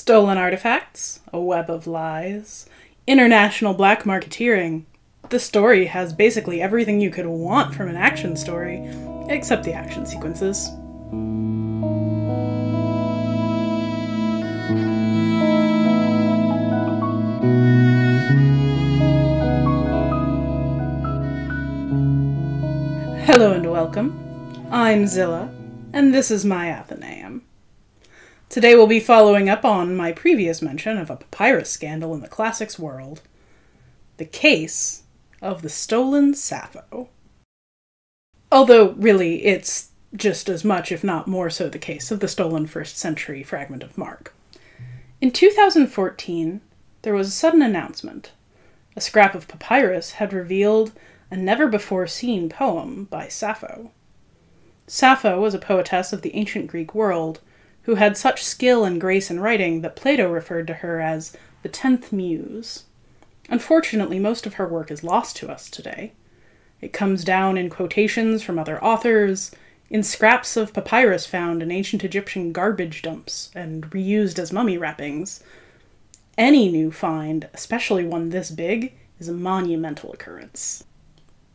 stolen artifacts, a web of lies, international black marketeering. The story has basically everything you could want from an action story, except the action sequences. Hello and welcome. I'm Zilla, and this is my Athenaeum. Today we'll be following up on my previous mention of a papyrus scandal in the classics world, the case of the stolen Sappho. Although, really, it's just as much, if not more so, the case of the stolen 1st century fragment of Mark. In 2014, there was a sudden announcement. A scrap of papyrus had revealed a never-before-seen poem by Sappho. Sappho was a poetess of the ancient Greek world who had such skill and grace in writing that Plato referred to her as the 10th muse. Unfortunately, most of her work is lost to us today. It comes down in quotations from other authors, in scraps of papyrus found in ancient Egyptian garbage dumps and reused as mummy wrappings. Any new find, especially one this big, is a monumental occurrence.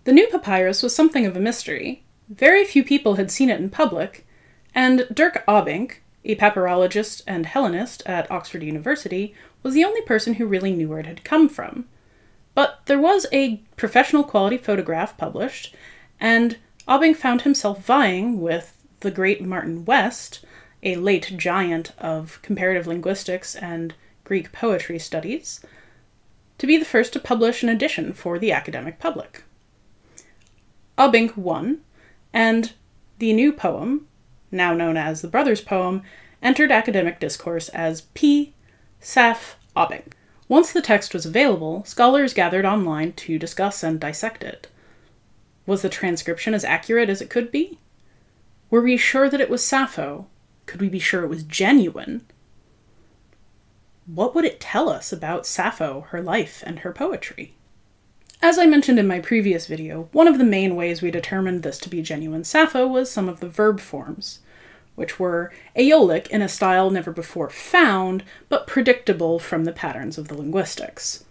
The new papyrus was something of a mystery. Very few people had seen it in public, and Dirk Obbink, a papyrologist and Hellenist at Oxford University, was the only person who really knew where it had come from. But there was a professional quality photograph published, and Obbink found himself vying with the great Martin West, a late giant of comparative linguistics and Greek poetry studies, to be the first to publish an edition for the academic public. Obbink won, and the new poem, now known as the Brothers Poem, entered academic discourse as P.Sapph.Obbink. Once the text was available, scholars gathered online to discuss and dissect it. Was the transcription as accurate as it could be? Were we sure that it was Sappho? Could we be sure it was genuine? What would it tell us about Sappho, her life, and her poetry? As I mentioned in my previous video, one of the main ways we determined this to be genuine Sappho was some of the verb forms, which were aeolic in a style never before found, but predictable from the patterns of the linguistics.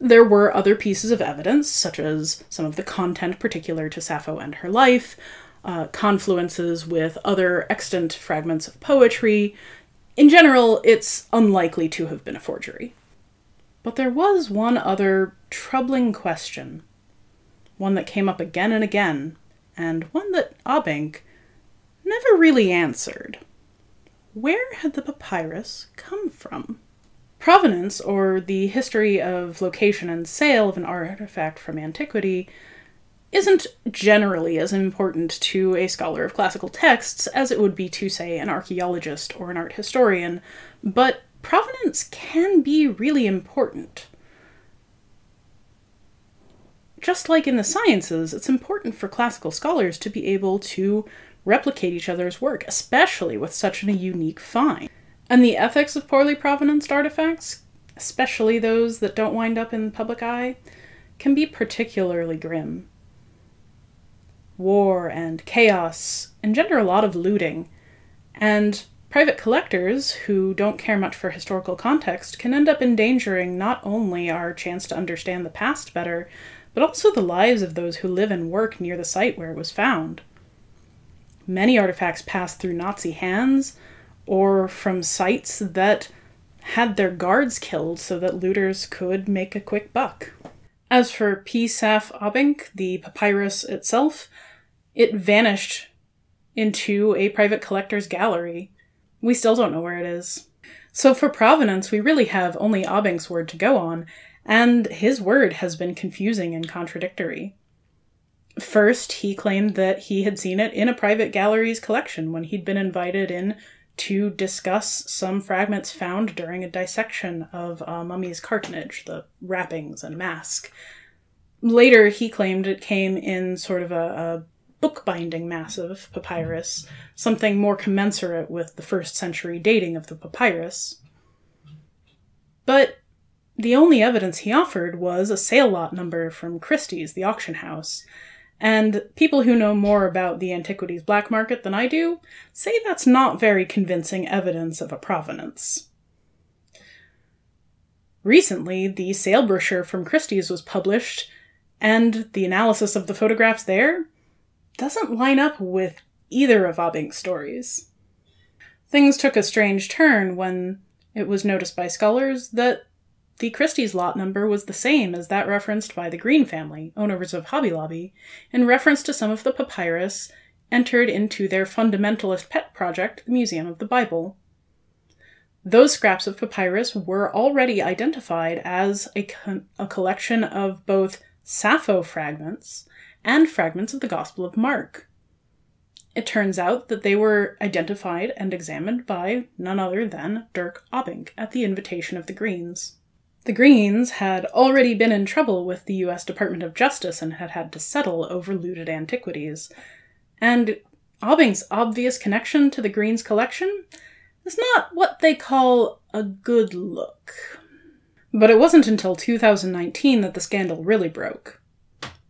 There were other pieces of evidence, such as some of the content particular to Sappho and her life, confluences with other extant fragments of poetry. In general, it's unlikely to have been a forgery. But there was one other troubling question, one that came up again and again, and one that Obbink never really answered. Where had the papyrus come from? Provenance, or the history of location and sale of an artifact from antiquity, isn't generally as important to a scholar of classical texts as it would be to, say, an archaeologist or an art historian, but provenance can be really important. Just like in the sciences, it's important for classical scholars to be able to replicate each other's work, especially with such a unique find. And the ethics of poorly provenanced artifacts, especially those that don't wind up in the public eye, can be particularly grim. War and chaos engender a lot of looting, and private collectors who don't care much for historical context can end up endangering not only our chance to understand the past better, but also the lives of those who live and work near the site where it was found. Many artifacts passed through Nazi hands, or from sites that had their guards killed so that looters could make a quick buck. As for P.Sapph.Obbink, the papyrus itself, it vanished into a private collector's gallery. We still don't know where it is. So for provenance, we really have only Obbink's word to go on, and his word has been confusing and contradictory. First, he claimed that he had seen it in a private gallery's collection when he'd been invited in to discuss some fragments found during a dissection of a mummy's cartonnage, the wrappings and mask. Later, he claimed it came in sort of a bookbinding mass of papyrus, something more commensurate with the 1st century dating of the papyrus. But the only evidence he offered was a sale lot number from Christie's, the auction house, and people who know more about the antiquities black market than I do say that's not very convincing evidence of a provenance. Recently, the sale brochure from Christie's was published, and the analysis of the photographs there doesn't line up with either of Obbink's stories. Things took a strange turn when it was noticed by scholars that the Christie's lot number was the same as that referenced by the Green family, owners of Hobby Lobby, in reference to some of the papyrus entered into their fundamentalist pet project, the Museum of the Bible. Those scraps of papyrus were already identified as a collection of both Sappho fragments and fragments of the Gospel of Mark. It turns out that they were identified and examined by none other than Dirk Obbink at the invitation of the Greens. The Greens had already been in trouble with the U.S. Department of Justice and had had to settle over looted antiquities, and Obbink's obvious connection to the Greens' collection is not what they call a good look. But it wasn't until 2019 that the scandal really broke.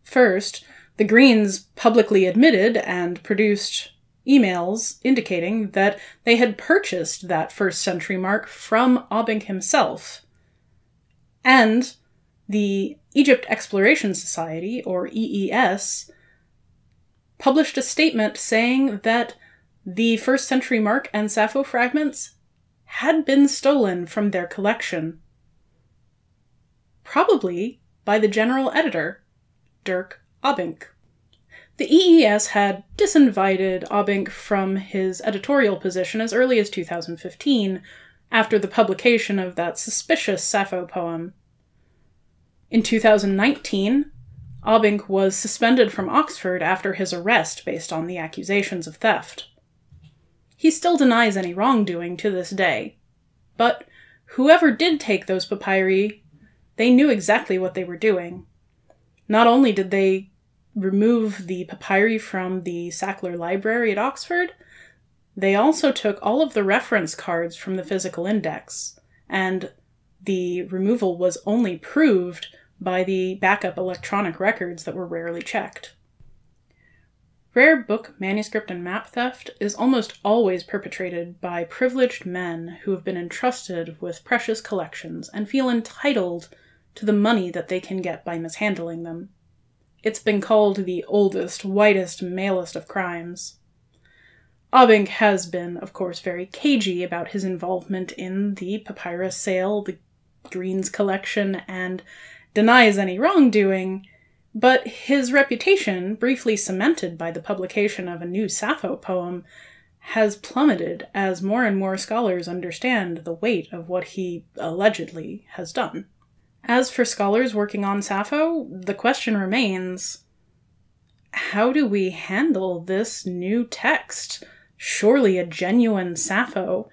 First, the Greens publicly admitted and produced emails indicating that they had purchased that first-century mark from Obbink himself, and the Egypt Exploration Society, or EES, published a statement saying that the first-century mark and Sappho fragments had been stolen from their collection, probably by the general editor, Dirk Obbink. The EES had disinvited Obbink from his editorial position as early as 2015, after the publication of that suspicious Sappho poem. In 2019, Obbink was suspended from Oxford after his arrest based on the accusations of theft. He still denies any wrongdoing to this day, but whoever did take those papyri, they knew exactly what they were doing. Not only did they remove the papyri from the Sackler Library at Oxford, they also took all of the reference cards from the physical index, and the removal was only proved by the backup electronic records that were rarely checked. Rare book, manuscript, and map theft is almost always perpetrated by privileged men who have been entrusted with precious collections and feel entitled to the money that they can get by mishandling them. It's been called the oldest, whitest, malest of crimes. Obbink has been, of course, very cagey about his involvement in the papyrus sale, the Greens collection, and denies any wrongdoing, but his reputation, briefly cemented by the publication of a new Sappho poem, has plummeted as more and more scholars understand the weight of what he allegedly has done. As for scholars working on Sappho, the question remains, how do we handle this new text? Surely a genuine Sappho.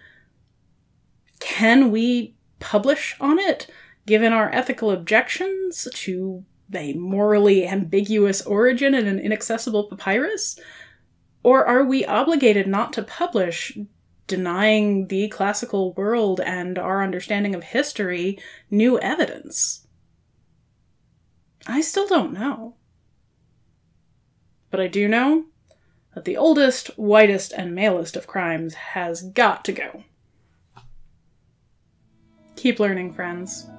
Can we publish on it, given our ethical objections to a morally ambiguous origin in an inaccessible papyrus? Or are we obligated not to publish, denying the classical world and our understanding of history new evidence? I still don't know. But I do know that the oldest, whitest, and malest of crimes has got to go. Keep learning, friends.